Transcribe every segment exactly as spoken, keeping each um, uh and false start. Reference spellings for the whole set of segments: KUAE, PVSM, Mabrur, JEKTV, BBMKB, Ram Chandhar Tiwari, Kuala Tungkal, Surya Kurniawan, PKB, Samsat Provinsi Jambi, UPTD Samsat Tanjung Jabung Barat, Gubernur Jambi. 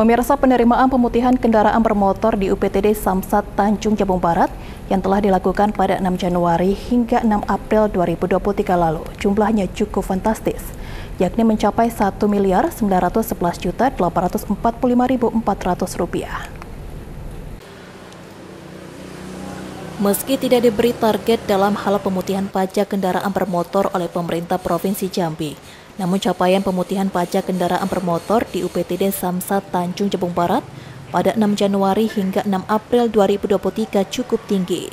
Pemirsa, penerimaan pemutihan kendaraan bermotor di U P T D Samsat Tanjung Jabung Barat yang telah dilakukan pada enam Januari hingga enam April dua ribu dua puluh tiga lalu jumlahnya cukup fantastis, yakni mencapai satu miliar sembilan ratus sebelas juta delapan ratus empat puluh lima ribu empat ratus rupiah. Meski tidak diberi target dalam hal pemutihan pajak kendaraan bermotor oleh pemerintah Provinsi Jambi, namun capaian pemutihan pajak kendaraan bermotor di U P T D Samsat Tanjung Jabung Barat pada enam Januari hingga enam April dua ribu dua puluh tiga cukup tinggi.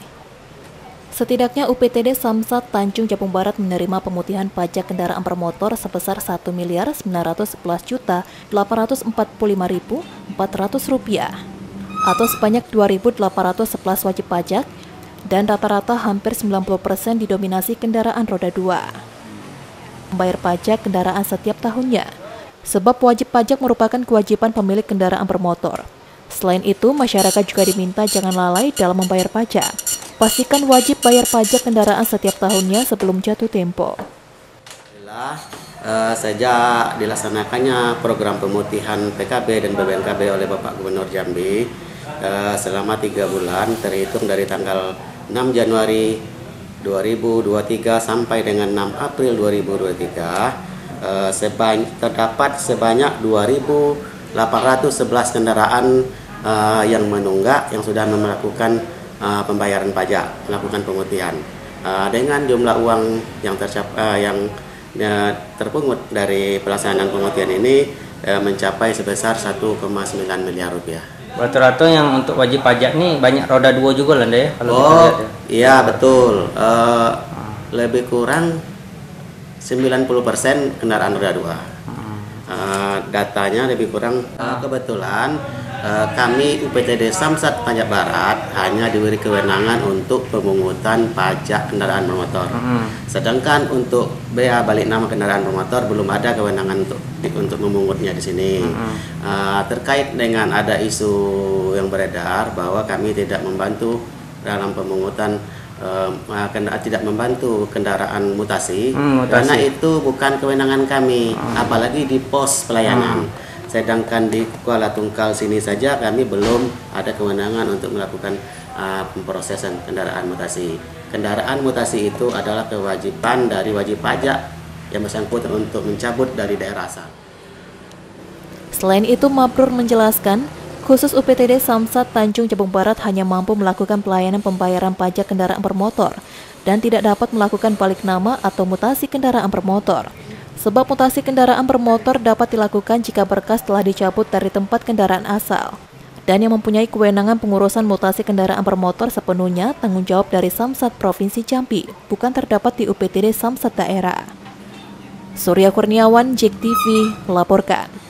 Setidaknya U P T D Samsat Tanjung Jabung Barat menerima pemutihan pajak kendaraan bermotor sebesar satu miliar sembilan ratus sebelas juta delapan ratus empat puluh lima ribu empat ratus rupiah atau sebanyak dua ribu delapan ratus sebelas wajib pajak dan rata-rata hampir sembilan puluh persen didominasi kendaraan roda dua. Membayar pajak kendaraan setiap tahunnya, sebab wajib pajak merupakan kewajiban pemilik kendaraan bermotor. Selain itu, masyarakat juga diminta jangan lalai dalam membayar pajak. Pastikan wajib bayar pajak kendaraan setiap tahunnya sebelum jatuh tempo. Alhamdulillah, eh, sejak dilaksanakannya program pemutihan P K B dan B B M K B oleh Bapak Gubernur Jambi eh, selama tiga bulan terhitung dari tanggal enam Januari dua ribu dua puluh tiga sampai dengan enam April dua ribu dua puluh tiga eh, sebanyak, terdapat sebanyak dua ribu delapan ratus sebelas kendaraan eh, yang menunggak yang sudah melakukan eh, pembayaran pajak, melakukan pemutihan. Eh, dengan jumlah uang yang tercap eh, yang eh, terpungut dari pelaksanaan pemutihan ini eh, mencapai sebesar satu koma sembilan miliar rupiah. Rata-rata yang untuk wajib pajak nih banyak roda dua juga lah deh. Kalau oh iya betul, uh, lebih kurang sembilan puluh persen kendaraan roda dua. Uh, datanya lebih kurang uh, kebetulan uh, kami U P T D Samsat Tanjung Barat hanya diberi kewenangan untuk pemungutan pajak kendaraan bermotor. Uh-huh. Sedangkan untuk B A balik nama kendaraan bermotor belum ada kewenangan untuk untuk memungutnya di sini. Uh-huh. uh, terkait dengan ada isu yang beredar bahwa kami tidak membantu dalam pemungutan uh, kendaraan, tidak membantu kendaraan mutasi, hmm, mutasi karena itu bukan kewenangan kami, uh-huh. apalagi di pos pelayanan. Uh-huh. Sedangkan di Kuala Tungkal sini saja kami belum ada kewenangan untuk melakukan uh, pemprosesan kendaraan mutasi. Kendaraan mutasi itu adalah kewajiban dari wajib pajak yang bersangkutan untuk mencabut dari daerah asal. Selain itu, Mabrur menjelaskan, khusus U P T D Samsat Tanjung Jabung Barat hanya mampu melakukan pelayanan pembayaran pajak kendaraan bermotor dan tidak dapat melakukan balik nama atau mutasi kendaraan bermotor. Sebab mutasi kendaraan bermotor dapat dilakukan jika berkas telah dicabut dari tempat kendaraan asal. Dan yang mempunyai kewenangan pengurusan mutasi kendaraan bermotor sepenuhnya tanggung jawab dari Samsat Provinsi Jambi, bukan terdapat di U P T D Samsat daerah. Surya Kurniawan, J E K T V, melaporkan.